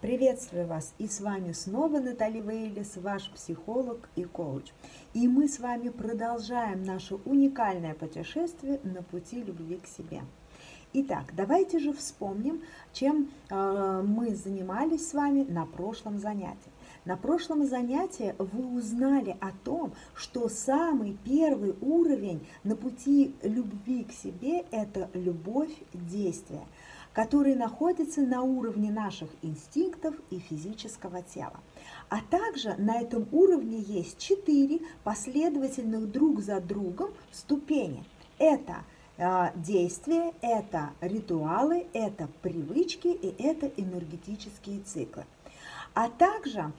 Приветствую вас! И с вами снова Натали Вэйлис, ваш психолог и коуч. И мы с вами продолжаем наше уникальное путешествие на пути любви к себе. Итак, давайте же вспомним, чем мы занимались с вами на прошлом занятии. На прошлом занятии вы узнали о том, что самый первый уровень на пути любви к себе – это любовь действия, который находится на уровне наших инстинктов и физического тела. А также на этом уровне есть 4 последовательных друг за другом ступени. Это действия, это ритуалы, это привычки и это энергетические циклы. А также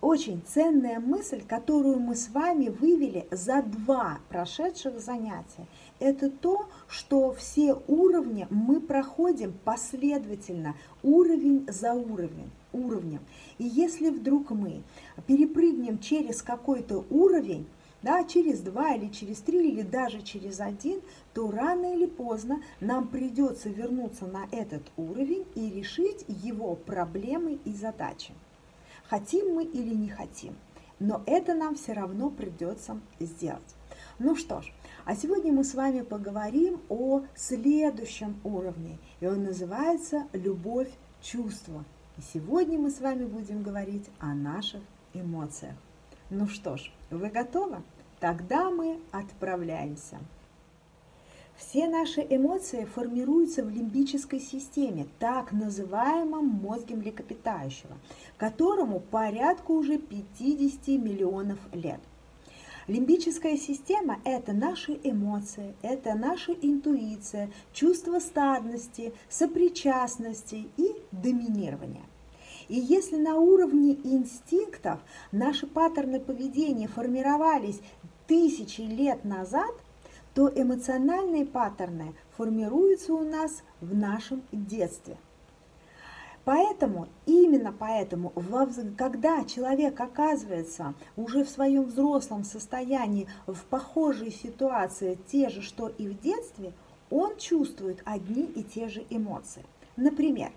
очень ценная мысль, которую мы с вами вывели за 2 прошедших занятия, это то, что все уровни мы проходим последовательно, уровень за уровнем. И если вдруг мы перепрыгнем через какой-то уровень, да, через 2 или через 3 или даже через 1, то рано или поздно нам придется вернуться на этот уровень и решить его проблемы и задачи. Хотим мы или не хотим, но это нам все равно придется сделать. Ну что ж, а сегодня мы с вами поговорим о следующем уровне, и он называется «Любовь к чувству». И сегодня мы с вами будем говорить о наших эмоциях. Ну что ж, вы готовы? Тогда мы отправляемся. Все наши эмоции формируются в лимбической системе, так называемом мозге млекопитающего, которому порядку уже 50 миллионов лет. Лимбическая система – это наши эмоции, это наша интуиция, чувство стадности, сопричастности и доминирования. И если на уровне инстинктов наши паттерны поведения формировались тысячи лет назад, то эмоциональные паттерны формируются у нас в нашем детстве. Поэтому, именно поэтому, когда человек оказывается уже в своем взрослом состоянии в похожей ситуации, те же, что и в детстве, он чувствует одни и те же эмоции. Например,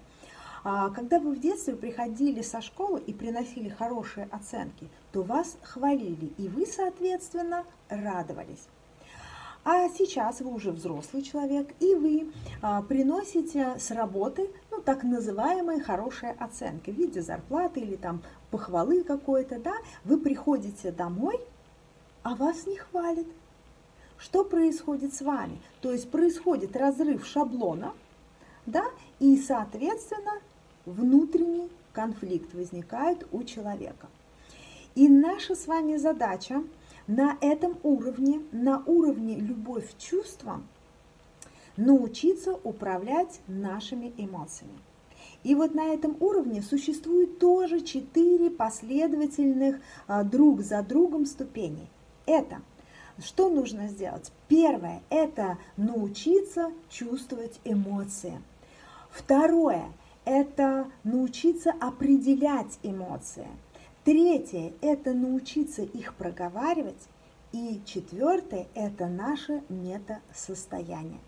когда вы в детстве приходили со школы и приносили хорошие оценки, то вас хвалили, и вы, соответственно, радовались. А сейчас вы уже взрослый человек, и вы приносите с работы, ну, так называемые хорошие оценки в виде зарплаты или там похвалы какой-то, да, вы приходите домой, а вас не хвалят. Что происходит с вами? То есть происходит разрыв шаблона, да, и, соответственно, внутренний конфликт возникает у человека. И наша с вами задача на этом уровне, на уровне любовь к чувствам, научиться управлять нашими эмоциями. И вот на этом уровне существует тоже 4 последовательных друг за другом ступени. Это что нужно сделать? Первое – это научиться чувствовать эмоции. Второе – это научиться определять эмоции. Третье – это научиться их проговаривать. И 4-е – это наше метасостояние.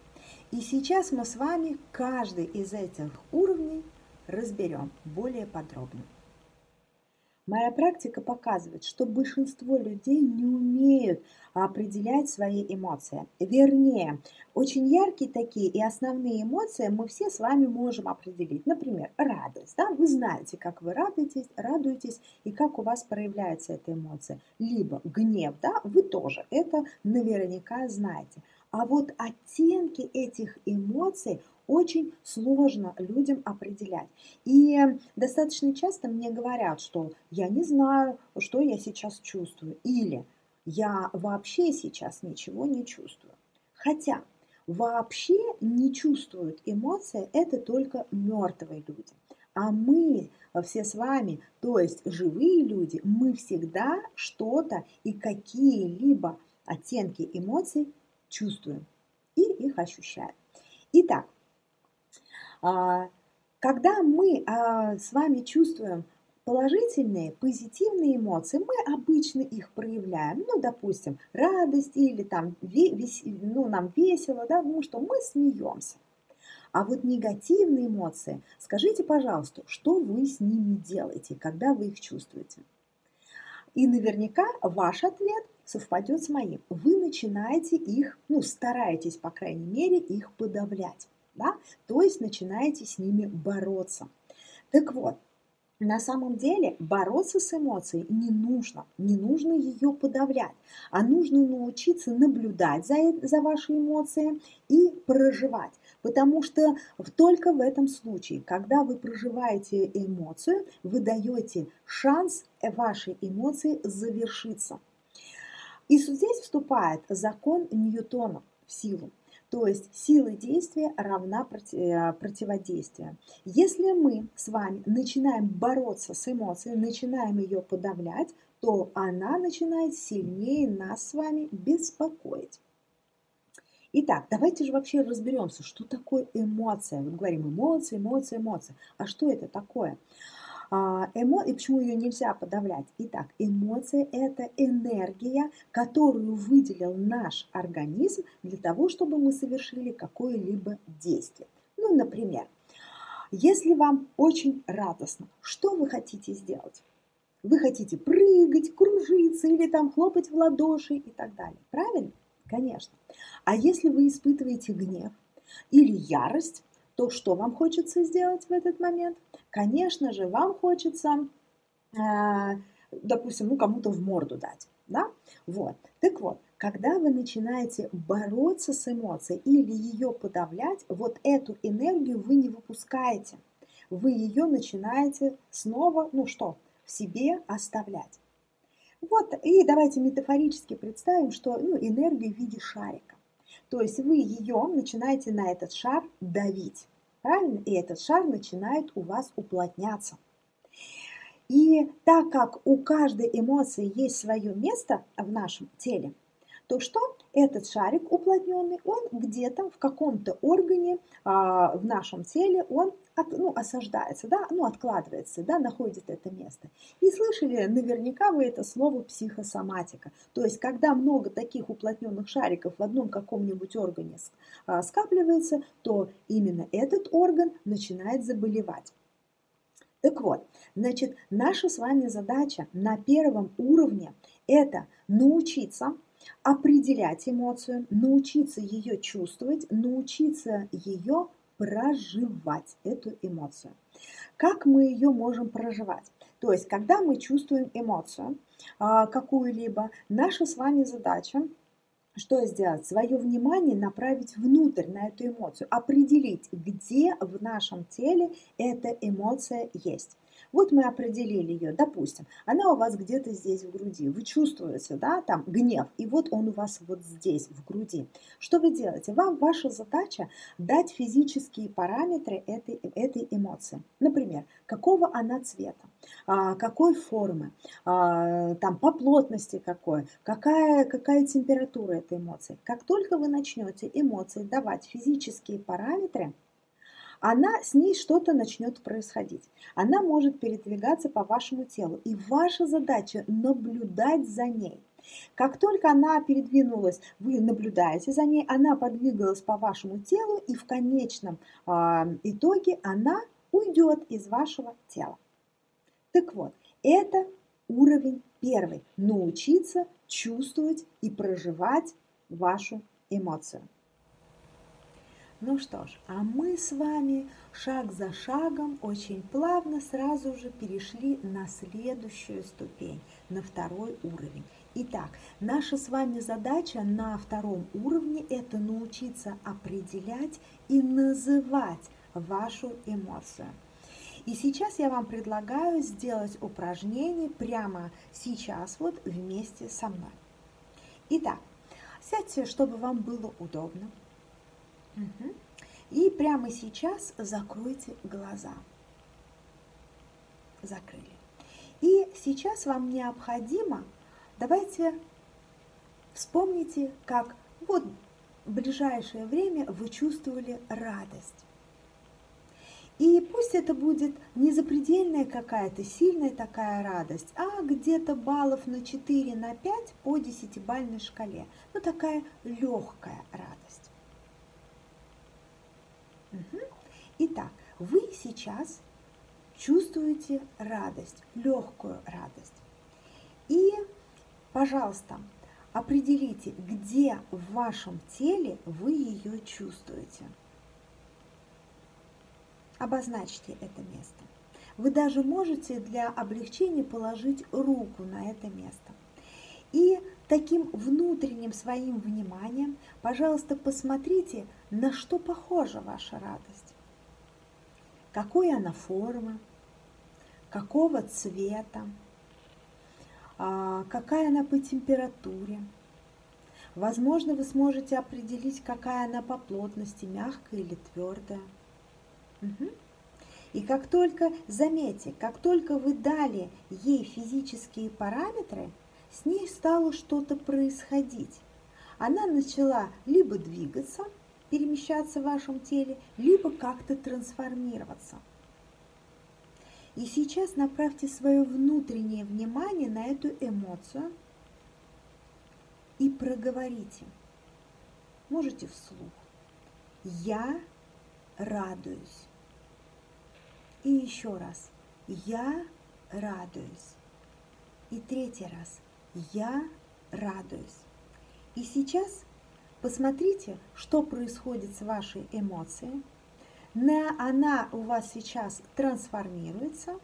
И сейчас мы с вами каждый из этих уровней разберем более подробно. Моя практика показывает, что большинство людей не умеют определять свои эмоции. Вернее, очень яркие такие и основные эмоции мы все с вами можем определить. Например, радость. Да? Вы знаете, как вы радуетесь и как у вас проявляется эта эмоция. Либо гнев, да? Вы тоже это наверняка знаете. А вот оттенки этих эмоций очень сложно людям определять. И достаточно часто мне говорят, что я не знаю, что я сейчас чувствую, или я вообще сейчас ничего не чувствую. Хотя вообще не чувствуют эмоции это только мертвые люди. А мы все с вами, то есть живые люди, мы всегда что-то и какие-либо оттенки эмоций чувствуем и их ощущаем. Итак, когда мы с вами чувствуем положительные, позитивные эмоции, мы обычно их проявляем, ну, допустим, радость или там, нам весело, да, ну, что мы смеемся. А вот негативные эмоции, скажите, пожалуйста, что вы с ними делаете, когда вы их чувствуете? И наверняка ваш ответ совпадет с моим. Вы начинаете их, стараетесь, по крайней мере, их подавлять, да? То есть начинаете с ними бороться. Так вот, на самом деле бороться с эмоцией не нужно, не нужно ее подавлять, а нужно научиться наблюдать за ваши эмоции и проживать, потому что только в этом случае, когда вы проживаете эмоцию, вы даете шанс вашей эмоции завершиться. И здесь вступает закон Ньютона в силу. То есть сила действия равна противодействию. Если мы с вами начинаем бороться с эмоцией, начинаем ее подавлять, то она начинает сильнее нас с вами беспокоить. Итак, давайте же вообще разберемся, что такое эмоция. Мы говорим эмоции, эмоции, эмоции. А что это такое? И почему ее нельзя подавлять? Итак, эмоция – это энергия, которую выделил наш организм для того, чтобы мы совершили какое-либо действие. Ну, например, если вам очень радостно, что вы хотите сделать? Вы хотите прыгать, кружиться или там хлопать в ладоши и так далее. Правильно? Конечно. А если вы испытываете гнев или ярость, то что вам хочется сделать в этот момент? Конечно же, вам хочется, допустим, кому-то в морду дать. Да? Вот. Так вот, когда вы начинаете бороться с эмоцией или ее подавлять, вот эту энергию вы не выпускаете. Вы ее начинаете снова, в себе оставлять. Вот, и давайте метафорически представим, что энергию в виде шарика. То есть вы ее начинаете на этот шар давить, правильно? И этот шар начинает у вас уплотняться. И так как у каждой эмоции есть свое место в нашем теле, то что этот шарик уплотненный, он где-то в каком-то органе в нашем теле, он осаждается, да? Откладывается, да? Находит это место. И слышали наверняка вы это слово психосоматика. То есть, когда много таких уплотненных шариков в одном каком-нибудь органе скапливается, то именно этот орган начинает заболевать. Так вот, значит, наша с вами задача на первом уровне – это научиться определять эмоцию, научиться ее чувствовать, научиться ее проживать, эту эмоцию. Как мы ее можем проживать? То есть, когда мы чувствуем эмоцию какую-либо, наша с вами задача что сделать? Свое внимание направить внутрь на эту эмоцию, определить, где в нашем теле эта эмоция есть. Вот мы определили ее, допустим, она у вас где-то здесь в груди, вы чувствуете, да, там гнев, и вот он у вас вот здесь в груди. Что вы делаете? Вам ваша задача дать физические параметры этой эмоции. Например, какого она цвета, какой формы, там по плотности какая температура этой эмоции. Как только вы начнете эмоции давать физические параметры, с ней что-то начнет происходить. Она может передвигаться по вашему телу. И ваша задача наблюдать за ней. Как только она передвинулась, вы наблюдаете за ней, она подвигалась по вашему телу, и в конечном итоге она уйдет из вашего тела. Так вот, это уровень первый. Научиться чувствовать и проживать вашу эмоцию. Ну что ж, а мы с вами шаг за шагом, очень плавно сразу же перешли на следующую ступень, на второй уровень. Итак, наша с вами задача на втором уровне – это научиться определять и называть вашу эмоцию. И сейчас я вам предлагаю сделать упражнение прямо сейчас, вот вместе со мной. Итак, сядьте, чтобы вам было удобно. И прямо сейчас закройте глаза. Закрыли. И сейчас вам необходимо, давайте вспомните, как вот в ближайшее время вы чувствовали радость. И пусть это будет не запредельная какая-то сильная такая радость, а где-то баллов на 4, на 5 по 10-бальной шкале. Ну такая легкая радость. Итак, вы сейчас чувствуете радость, легкую радость. И, пожалуйста, определите, где в вашем теле вы ее чувствуете. Обозначьте это место. Вы даже можете для облегчения положить руку на это место. И таким внутренним своим вниманием, пожалуйста, посмотрите, на что похожа ваша радость. Какой она формы, какого цвета, какая она по температуре. Возможно, вы сможете определить, какая она по плотности, мягкая или твердая. И как только, заметьте, как только вы дали ей физические параметры, с ней стало что-то происходить. Она начала либо двигаться, перемещаться в вашем теле, либо как-то трансформироваться. И сейчас направьте свое внутреннее внимание на эту эмоцию и проговорите. Можете вслух. Я радуюсь. И еще раз. Я радуюсь. И третий раз. Я радуюсь. И сейчас посмотрите, что происходит с вашей эмоцией. Она у вас сейчас трансформируется,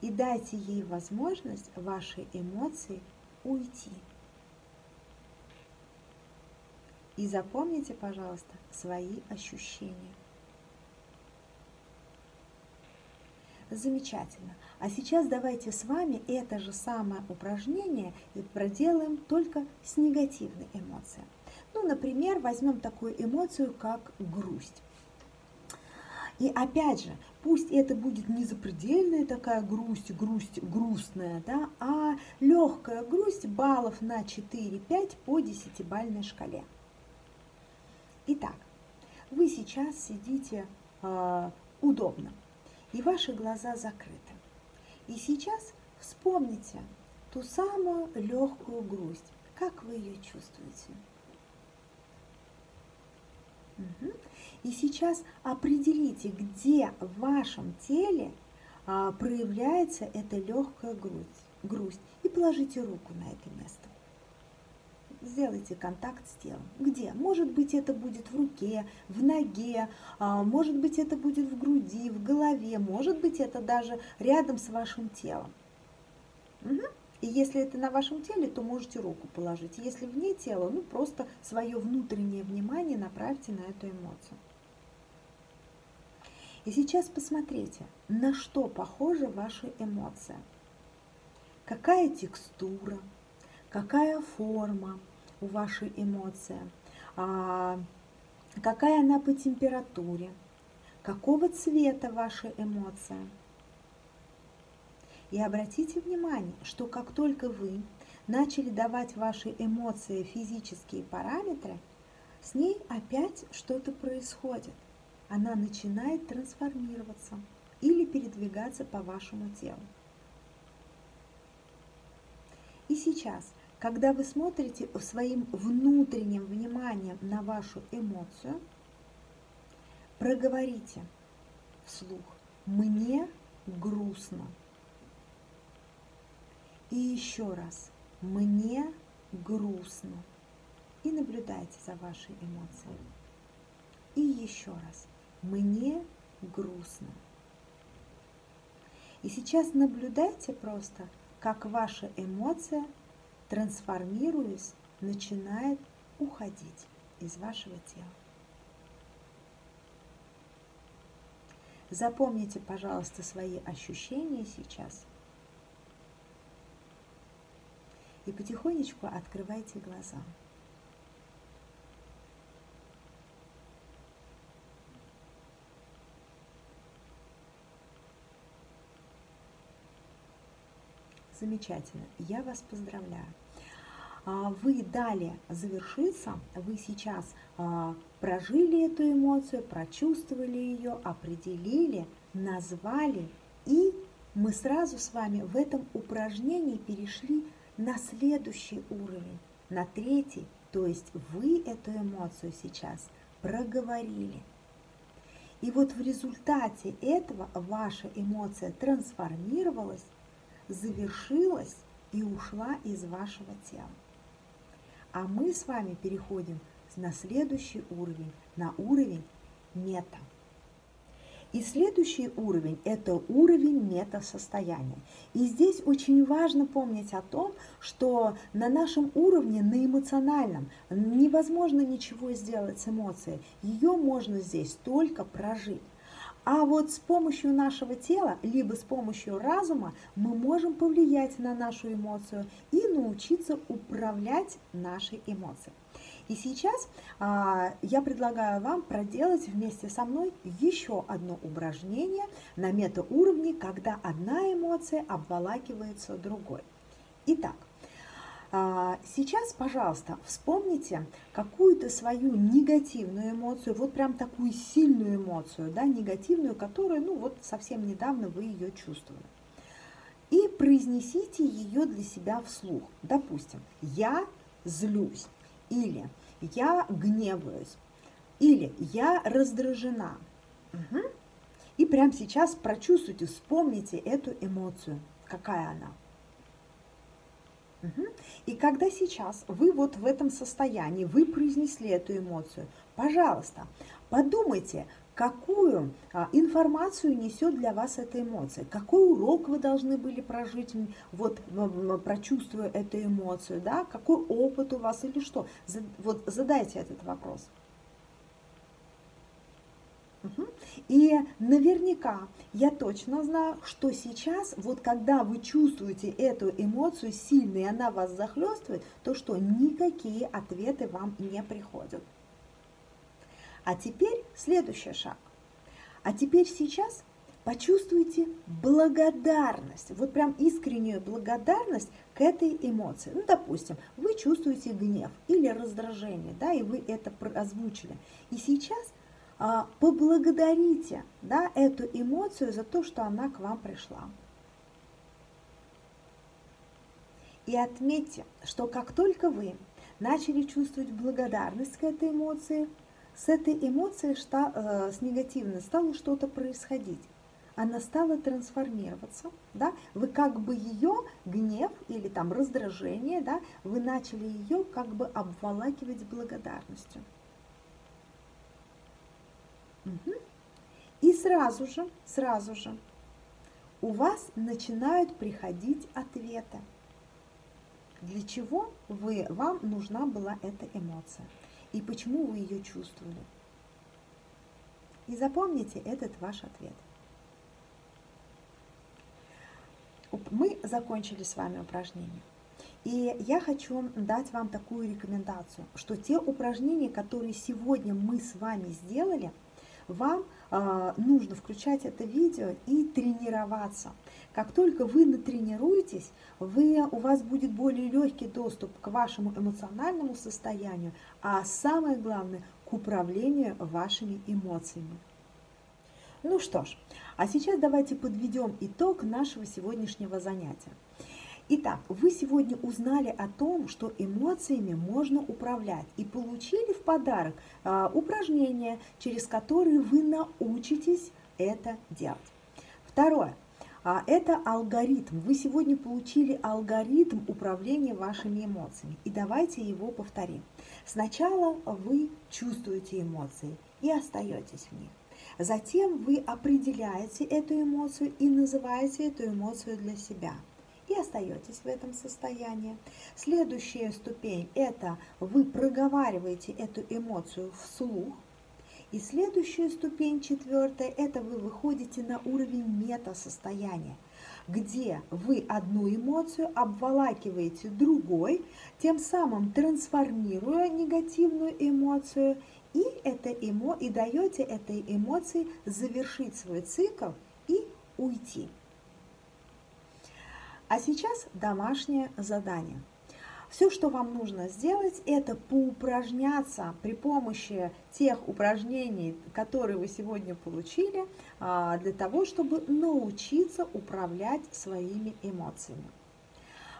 и дайте ей возможность вашей эмоции уйти. И запомните, пожалуйста, свои ощущения. Замечательно. А сейчас давайте с вами это же самое упражнение и проделаем только с негативной эмоцией. Ну, например, возьмем такую эмоцию, как грусть. И опять же, пусть это будет не запредельная такая грусть грустная, да, а легкая грусть баллов на 4-5 по 10-бальной шкале. Итак, вы сейчас сидите удобно, и ваши глаза закрыты. И сейчас вспомните ту самую легкую грусть, как вы ее чувствуете. И сейчас определите, где в вашем теле проявляется эта легкая грусть, и положите руку на это место. Сделайте контакт с телом. Где? Может быть, это будет в руке, в ноге, может быть, это будет в груди, в голове, может быть, это даже рядом с вашим телом. И если это на вашем теле, то можете руку положить. Если вне тела, ну просто свое внутреннее внимание направьте на эту эмоцию. И сейчас посмотрите, на что похожа ваша эмоция. Какая текстура, какая форма у вашей эмоции, какая она по температуре, какого цвета ваша эмоция. И обратите внимание, что как только вы начали давать ваши эмоции физические параметры, с ней опять что-то происходит. Она начинает трансформироваться или передвигаться по вашему телу. И сейчас, когда вы смотрите своим внутренним вниманием на вашу эмоцию, проговорите вслух «Мне грустно». И еще раз, мне грустно. И наблюдайте за вашей эмоцией. И еще раз, мне грустно. И сейчас наблюдайте просто, как ваша эмоция, трансформируясь, начинает уходить из вашего тела. Запомните, пожалуйста, свои ощущения сейчас. И потихонечку открывайте глаза. Замечательно, я вас поздравляю. Вы дали завершиться, вы сейчас прожили эту эмоцию, прочувствовали ее, определили, назвали, и мы сразу с вами в этом упражнении перешли на следующий уровень, на третий, то есть вы эту эмоцию сейчас проговорили. И вот в результате этого ваша эмоция трансформировалась, завершилась и ушла из вашего тела. А мы с вами переходим на следующий уровень, на уровень мета. И следующий уровень – это уровень мета-состояния. И здесь очень важно помнить о том, что на нашем уровне, на эмоциональном, невозможно ничего сделать с эмоцией. Ее можно здесь только прожить. А вот с помощью нашего тела, либо с помощью разума, мы можем повлиять на нашу эмоцию и научиться управлять нашей эмоцией. И сейчас я предлагаю вам проделать вместе со мной еще одно упражнение на метауровне, когда одна эмоция обволакивается другой. Итак, сейчас, пожалуйста, вспомните какую-то свою негативную эмоцию, вот прям такую сильную эмоцию, да, негативную, которую, ну вот совсем недавно вы ее чувствовали. И произнесите ее для себя вслух. Допустим, я злюсь. Или я гневаюсь, или я раздражена. Угу. И прямо сейчас прочувствуйте, вспомните эту эмоцию, какая она. Угу. И когда сейчас вы вот в этом состоянии, вы произнесли эту эмоцию, пожалуйста, подумайте, какую информацию несет для вас эта эмоция, какой урок вы должны были прожить, вот, прочувствуя эту эмоцию, да, какой опыт у вас или что. Вот задайте этот вопрос. Угу. И наверняка, я точно знаю, что сейчас, вот когда вы чувствуете эту эмоцию сильно, и она вас захлестывает, то что никакие ответы вам не приходят. А теперь следующий шаг. А теперь сейчас почувствуйте благодарность, вот прям искреннюю благодарность к этой эмоции. Ну, допустим, вы чувствуете гнев или раздражение, да, и вы это озвучили. И сейчас поблагодарите, да, эту эмоцию за то, что она к вам пришла. И отметьте, что как только вы начали чувствовать благодарность к этой эмоции, с этой эмоцией, с негативной, стало что-то происходить. Она стала трансформироваться. Да? Вы как бы ее гнев или там раздражение, да, вы начали ее как бы обволакивать благодарностью. Угу. И сразу же у вас начинают приходить ответы. Для чего вам нужна была эта эмоция? И почему вы ее чувствовали. И запомните этот ваш ответ. Мы закончили с вами упражнение. И я хочу дать вам такую рекомендацию, что те упражнения, которые сегодня мы с вами сделали, вам нужно включать это видео и тренироваться. Как только вы натренируетесь, у вас будет более легкий доступ к вашему эмоциональному состоянию, а самое главное, к управлению вашими эмоциями. Ну что ж, а сейчас давайте подведем итог нашего сегодняшнего занятия. Итак, вы сегодня узнали о том, что эмоциями можно управлять, и получили в подарок упражнения, через которые вы научитесь это делать. Второе. Это алгоритм. Вы сегодня получили алгоритм управления вашими эмоциями. И давайте его повторим. Сначала вы чувствуете эмоции и остаетесь в них. Затем вы определяете эту эмоцию и называете эту эмоцию для себя. И остаетесь в этом состоянии. Следующая ступень – это вы проговариваете эту эмоцию вслух. И следующая ступень, четвертая, это вы выходите на уровень мета-состояния, где вы одну эмоцию обволакиваете другой, тем самым трансформируя негативную эмоцию, и даете этой эмоции завершить свой цикл и уйти. А сейчас домашнее задание. Все, что вам нужно сделать, это поупражняться при помощи тех упражнений, которые вы сегодня получили, для того, чтобы научиться управлять своими эмоциями.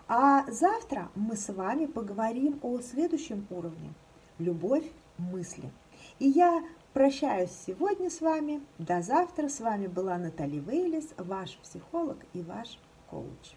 А завтра мы с вами поговорим о следующем уровне – любовь мысли. И я Прощаюсь сегодня с вами. До завтра. С вами была Натали Вэйлис, ваш психолог и ваш коуч.